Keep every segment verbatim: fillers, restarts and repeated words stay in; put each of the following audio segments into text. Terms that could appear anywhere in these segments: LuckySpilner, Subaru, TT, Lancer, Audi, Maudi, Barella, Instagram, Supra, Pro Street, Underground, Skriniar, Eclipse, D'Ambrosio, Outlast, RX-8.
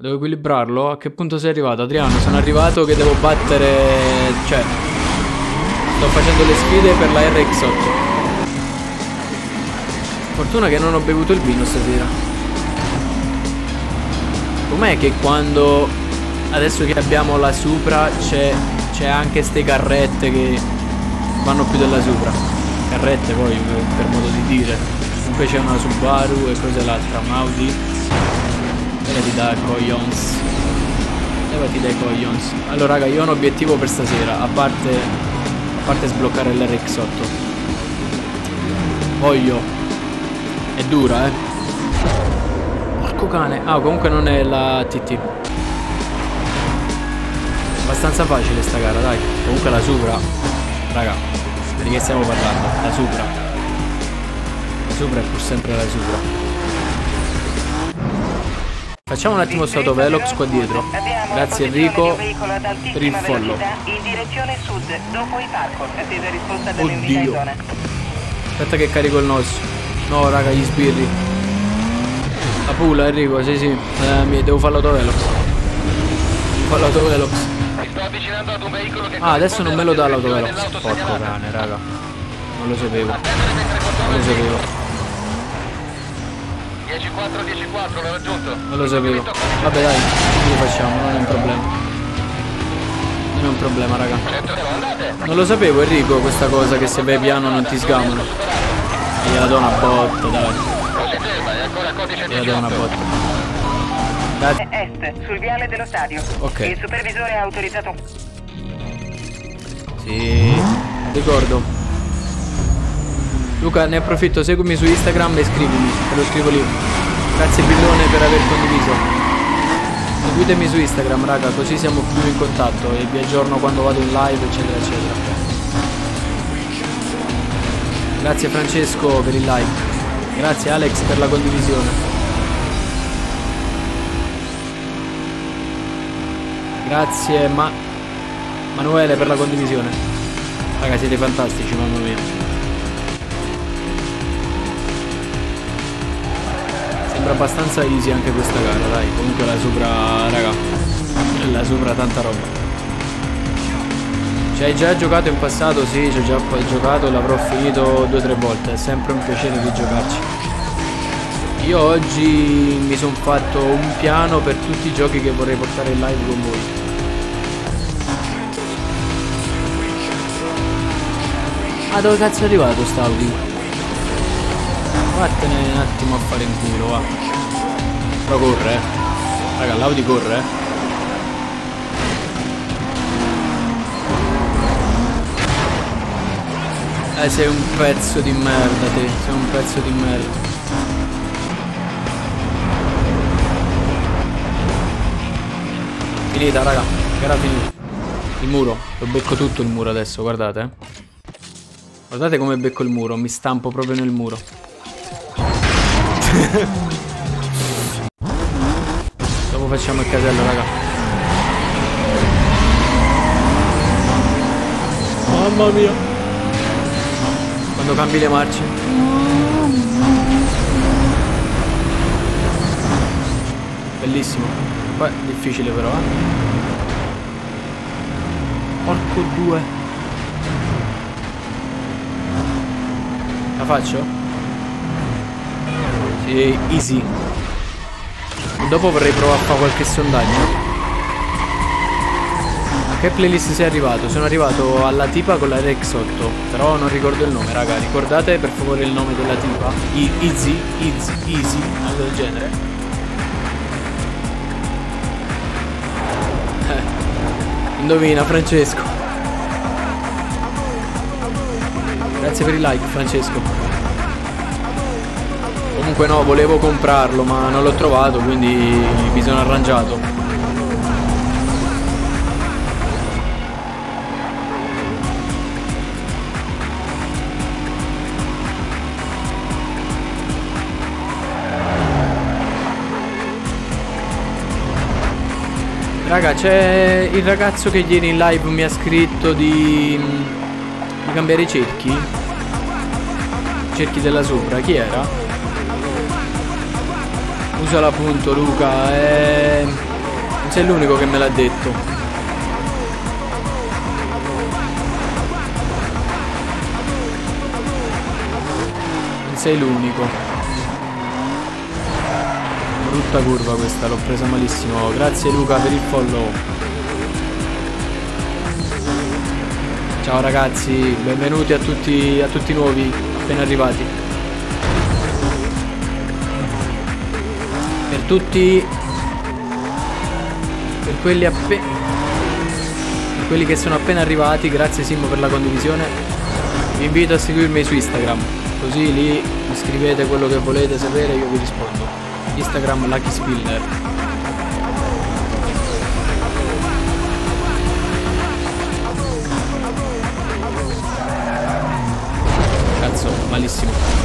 Devo equilibrarlo? A che punto sei arrivato, Adriano? Sono arrivato che devo battere... Cioè... Sto facendo le sfide per la R X otto. Fortuna che non ho bevuto il vino stasera. Com'è che quando... Adesso che abbiamo la Supra c'è... C'è anche ste carrette che... Vanno più della Supra. Carrette poi, per modo di dire. Comunque c'è una Subaru e cos'è l'altra? Maudi. Levati dai coglions. Levati dai coglions. Allora raga, io ho un obiettivo per stasera. A parte A parte sbloccare l'R X otto. Voglio. È dura eh Porco cane. Ah, comunque non è la T T. Abbastanza facile sta gara, dai. Comunque la Supra, raga, di che stiamo parlando? La Supra La Supra è pur sempre la Supra. Facciamo un attimo stato velox qua dietro. Grazie Enrico per il follow. Oddio. Aspetta che carico il nostro. No raga, gli sbirri. La pula Enrico, sì sì. Eh, devo fare l'autovelox. Fare l'autovelox. Ah, adesso non me lo dà l'autovelox. Porco cane raga. Non lo sapevo. Non lo sapevo. dieci quattro, dieci quattro, l'ho raggiunto. Non lo sapevo. Vabbè dai, lo facciamo, non è un problema. Non è un problema raga. Non lo sapevo Enrico questa cosa, che se vai piano non ti sgamano. E gliela do una botta, dai. Gliela do una botta. Dai. Est, sul viale dello stadio. Ok. Il supervisore ha autorizzato. Sì. Ricordo. Luca, ne approfitto, seguimi su Instagram e scrivimi, te lo scrivo lì. Grazie Pillone per aver condiviso. Seguitemi su Instagram raga, così siamo più in contatto e vi aggiorno quando vado in live eccetera eccetera. Grazie Francesco per il like. Grazie Alex per la condivisione. Grazie Ma... Manuele per la condivisione. Raga, siete fantastici, mamma mia. Sembra abbastanza easy anche questa gara, dai. Comunque la Supra, raga, la Supra tanta roba. Ci hai già giocato in passato? Sì, ci ho già giocato e l'avrò finito due o tre volte. È sempre un piacere di giocarci. Io oggi mi sono fatto un piano per tutti i giochi che vorrei portare in live con voi. Ah, dove cazzo è arrivato sta Audi? Vattene un attimo a fare in culo, va. Però corre, eh. Raga, l'Audi corre, eh. Eh, sei un pezzo di merda, te. Sei un pezzo di merda. Finita, raga. Era finita. Il muro. Lo becco tutto il muro adesso, guardate. Guardate come becco il muro. Mi stampo proprio nel muro. Dopo facciamo il casello, raga. Mamma mia. Quando cambi le marce. Bellissimo. Poi è difficile però, eh. Porco due. La faccio? Easy. Dopo vorrei provare a fare qualche sondaggio. A che playlist sei arrivato? Sono arrivato alla tipa con la R X otto, però non ricordo il nome raga. Ricordate per favore il nome della tipa. I Easy, Easy, Easy, algo del genere. eh, Indovina Francesco. Grazie per il like Francesco. Comunque no, volevo comprarlo ma non l'ho trovato, quindi mi sono arrangiato. Raga, c'è il ragazzo che ieri in live mi ha scritto di, di cambiare i cerchi. I cerchi della Supra, chi era? Usa l'appunto Luca, eh, sei l'unico che me l'ha detto. Non sei l'unico. Brutta curva questa, l'ho presa malissimo. Grazie Luca per il follow. Ciao ragazzi, benvenuti a tutti, a tutti nuovi appena arrivati. Per tutti, per quelli, per quelli che sono appena arrivati, grazie Simo per la condivisione. Vi invito a seguirmi su Instagram, così lì mi scrivete quello che volete sapere e io vi rispondo. Instagram LuckySpilner. Cazzo, malissimo.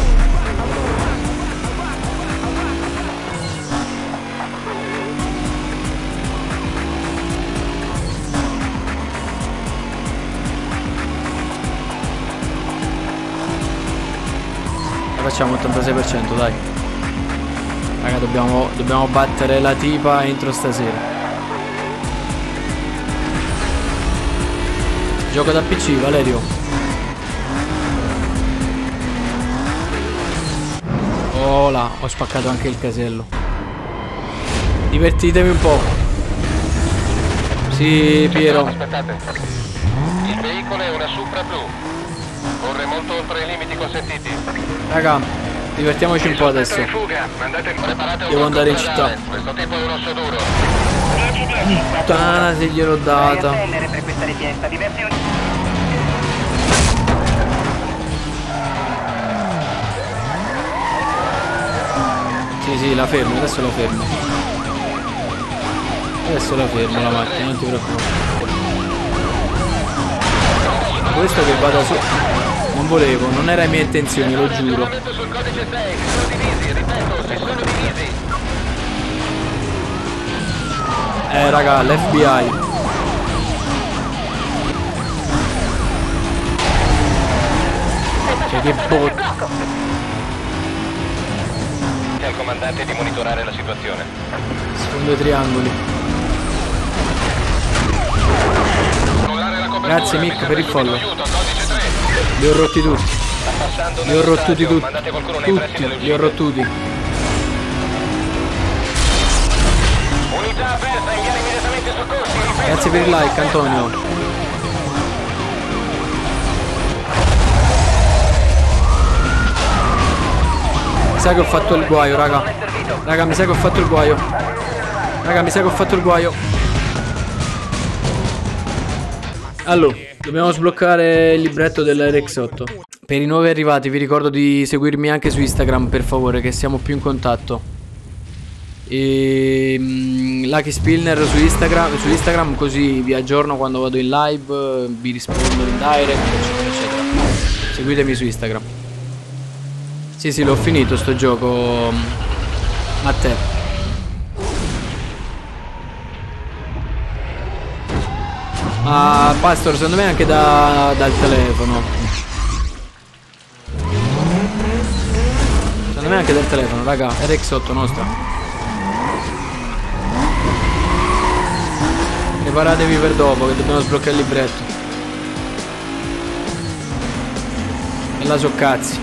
Facciamo ottantasei per cento, dai. Raga, dobbiamo, dobbiamo battere la tipa entro stasera. Gioco da P C, Valerio. Oh là, ho spaccato anche il casello. Divertitevi un po'. Sì, Piero. Aspettate. Il veicolo è una Supra blu. Corre molto oltre i limiti consentiti. Raga, divertiamoci un po' adesso. Devo andare in città. Questo tipo è un osso duro. Puttana se gliel'ho data. Sì, sì, la fermo, adesso la fermo. Adesso la fermo la macchina, non ti preoccupare. Questo che vada su. Non volevo, non era mia intenzione, lo giuro. Eh raga, l'F B I. Cioè che bot. Ti al comandante di monitorare la situazione. Secondo i triangoli. Grazie Mick per il follow. Li ho rotti tutti. Li ho rottuti tutti. Tutti li ho rottuti. Grazie per il like Antonio. Mi sa che ho fatto il guaio raga. Raga mi sa che ho fatto il guaio. Raga mi sa che ho fatto il guaio. Allora, dobbiamo sbloccare il libretto dell'R X otto. Per i nuovi arrivati vi ricordo di seguirmi anche su Instagram, per favore, che siamo più in contatto. E LuckySpilner su Instagram, su Instagram, così vi aggiorno quando vado in live, vi rispondo in direct, eccetera, eccetera. Seguitemi su Instagram. Sì, sì, l'ho finito sto gioco. A te. Ma uh, Pastor, secondo me anche da, dal telefono. Secondo me anche dal telefono, raga. R X otto nostra. Preparatevi per dopo, che dobbiamo sbloccare il libretto. E la so cazzi.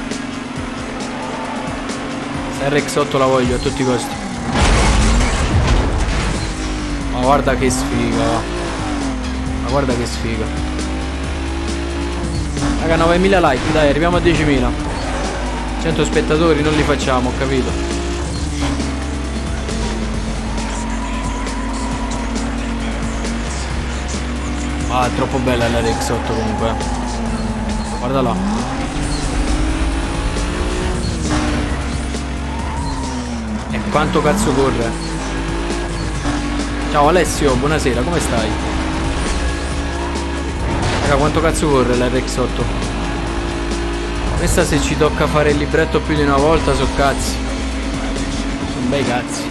R X otto la voglio a tutti i costi. Ma oh, guarda che sfiga. Guarda che sfiga. Raga, novemila like, dai, arriviamo a diecimila. cento spettatori non li facciamo, ho capito. Ah, è troppo bella la R X otto comunque. Guarda là. E quanto cazzo corre. Ciao Alessio, buonasera, come stai? Raga, quanto cazzo corre la R X otto? Questa se ci tocca fare il libretto più di una volta so cazzi. Sono bei cazzi.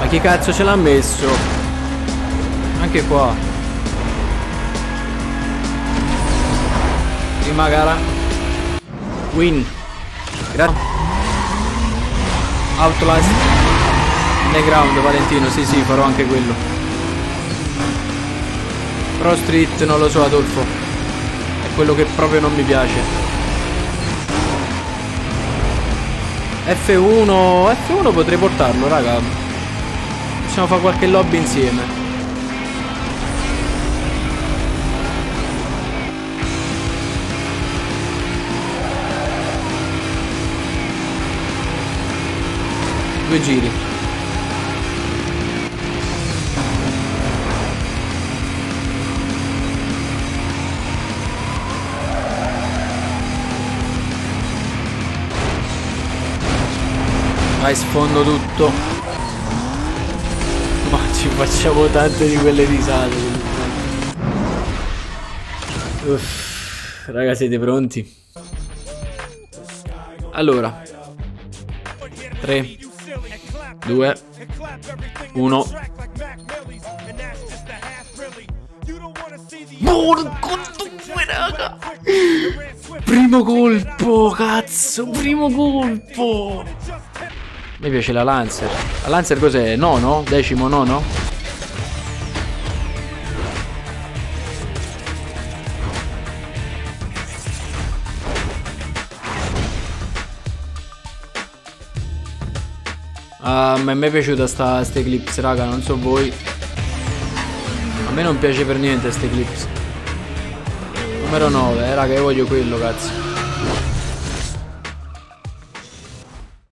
Ma che cazzo ce l'ha messo? Anche qua. Prima gara. Win. Grazie. Outlast. Underground, Valentino, sì sì, farò anche quello. Pro Street non lo so, Adolfo, è quello che proprio non mi piace. F uno F uno potrei portarlo, raga. Possiamo fare qualche lobby insieme. Due giri. Vai, sfondo tutto. Ma ci facciamo tante di quelle risate. Uff, raga, siete pronti? Allora, tre due uno. Porco due, raga. Primo colpo, cazzo. Primo colpo. Mi piace la Lancer. La Lancer cos'è? Nono? Decimo nono? Uh, ma a me è piaciuta sta Eclipse, raga, non so voi. A me non piace per niente sta Eclipse. Numero nove, eh, raga, io voglio quello, cazzo.